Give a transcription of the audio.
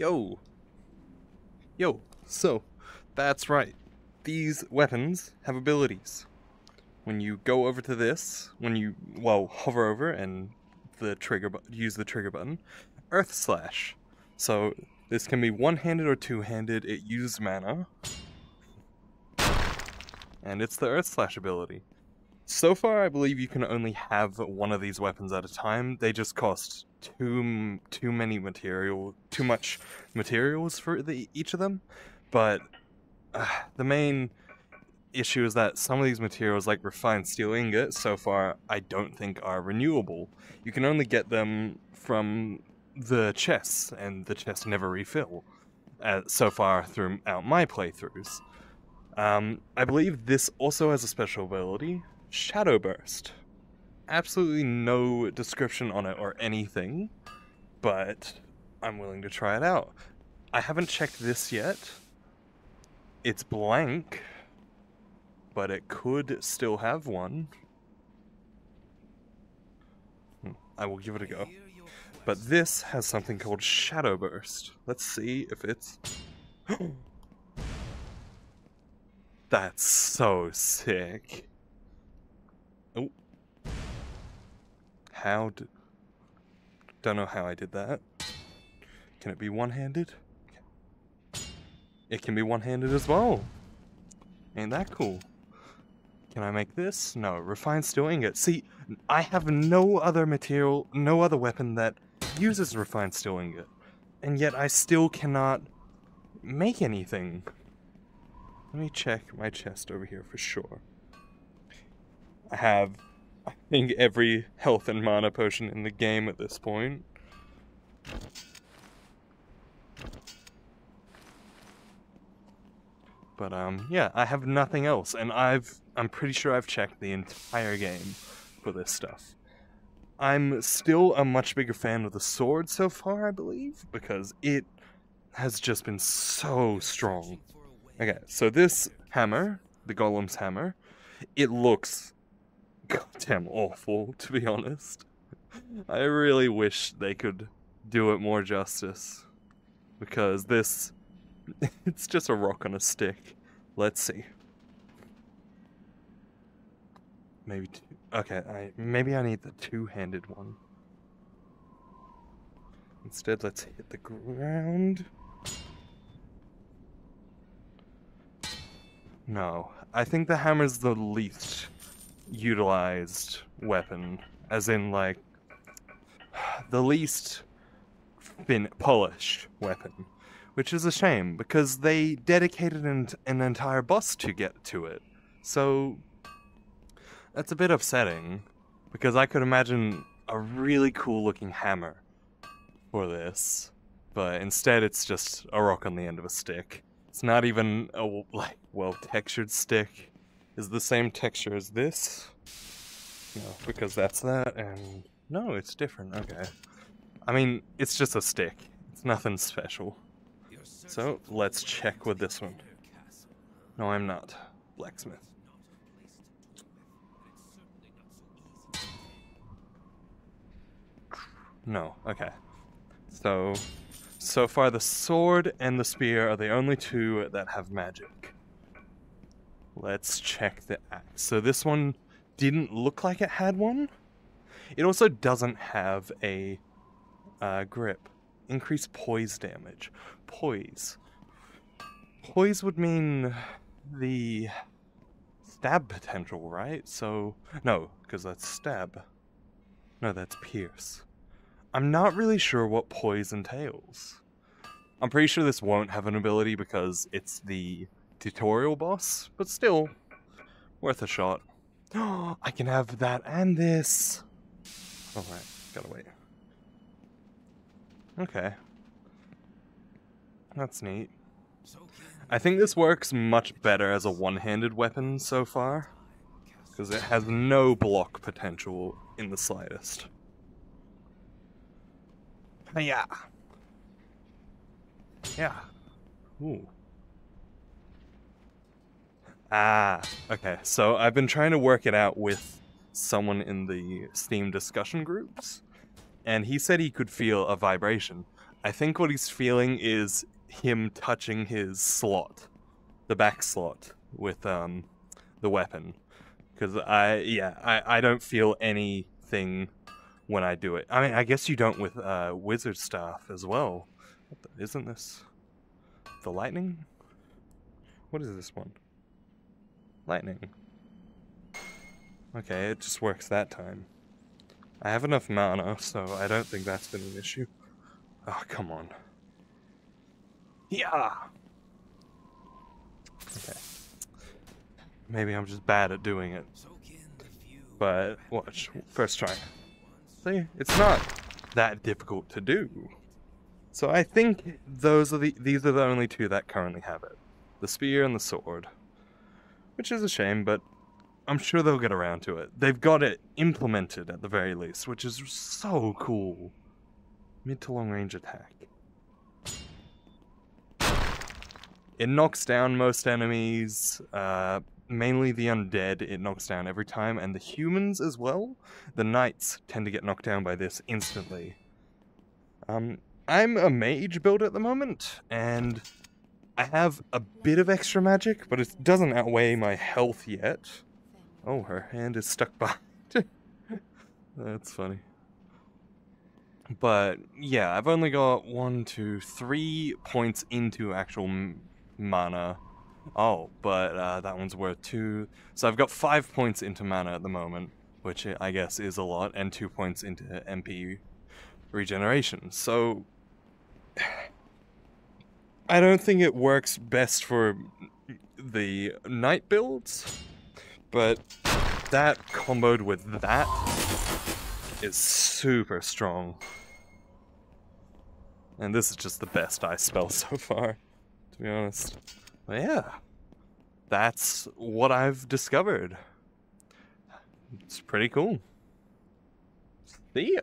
Yo. So, that's right. These weapons have abilities. When you go over to this, when you, well, hover over and use the trigger button, Earth Slash. So, this can be one-handed or two-handed. It uses mana. And it's the Earth Slash ability. So far, I believe you can only have one of these weapons at a time. They just cost too much materials for each of them. But the main issue is that some of these materials, like refined steel ingot, so far I don't think are renewable. You can only get them from the chests, and the chests never refill. So far throughout my playthroughs, I believe this also has a special ability. Shadow Burst. Absolutely no description on it or anything, but I'm willing to try it out. I haven't checked this yet. It's blank, but it could still have one. I will give it a go. But this has something called Shadow Burst. Let's see if it's... That's so sick. Oh. Don't know how I did that. Can it be one-handed? It can be one-handed as well. Ain't that cool? Can I make this? No. Refined steel ingot. See, I have no other material, no other weapon that uses refined steel ingot. And yet I still cannot make anything. Let me check my chest over here for sure. I have, I think, every health and mana potion in the game at this point. But, yeah, I have nothing else, and I'm pretty sure I've checked the entire game for this stuff. I'm still a much bigger fan of the sword so far, I believe, because it has just been so strong. Okay, so this hammer, the Golem's hammer, it looks... goddamn awful, to be honest. I really wish they could do it more justice, because this, it's just a rock on a stick. Let's see. Maybe two. Okay, maybe I need the two-handed one. Instead, let's hit the ground. No, I think the hammer's the least utilized weapon, as in, like, the least polished weapon, which is a shame, because they dedicated an entire boss to get to it, so that's a bit upsetting, because I could imagine a really cool looking hammer for this, but instead it's just a rock on the end of a stick. It's not even a, like, well-textured stick. Is the same texture as this? No, because that's that, and... no, it's different, okay. I mean, it's just a stick. It's nothing special. So, let's check with this one. No, I'm not. Blacksmith. No, okay. So far the sword and the spear are the only two that have magic. Let's check the axe. So this one didn't look like it had one. It also doesn't have a grip. Increase poise damage. Poise. Poise would mean the stab potential, right? So, no, because that's stab. No, that's pierce. I'm not really sure what poise entails. I'm pretty sure this won't have an ability because it's the tutorial boss, but still worth a shot. Oh, I can have that and this. All right, gotta wait. Okay, that's neat. I think this works much better as a one-handed weapon so far, because it has no block potential in the slightest. Yeah. Yeah. Ooh. Ah, okay, so I've been trying to work it out with someone in the Steam discussion groups, and he said he could feel a vibration. I think what he's feeling is him touching his slot, the back slot, with the weapon. Because I don't feel anything when I do it. I mean, I guess you don't with wizard staff as well. Isn't this the lightning? What is this one? Lightning. Okay, it just works that time. I have enough mana, so I don't think that's been an issue. Oh, come on. Yeah. Okay. Maybe I'm just bad at doing it. But watch, first try. See, it's not that difficult to do. So I think these are the only two that currently have it. The spear and the sword. Which is a shame, but I'm sure they'll get around to it. They've got it implemented at the very least, which is so cool. Mid to long range attack. It knocks down most enemies, mainly the undead it knocks down every time, and the humans as well. The knights tend to get knocked down by this instantly. I'm a mage build at the moment, and I have a bit of extra magic, but it doesn't outweigh my health yet. Oh, her hand is stuck behind. That's funny. But yeah, I've only got 1, 2, 3 points into actual mana. Oh, but that one's worth 2. So I've got 5 points into mana at the moment, which I guess is a lot, and 2 points into MP regeneration. So I don't think it works best for the knight builds, but that comboed with that is super strong. And this is just the best ice spell so far, to be honest. But yeah, that's what I've discovered. It's pretty cool. See ya.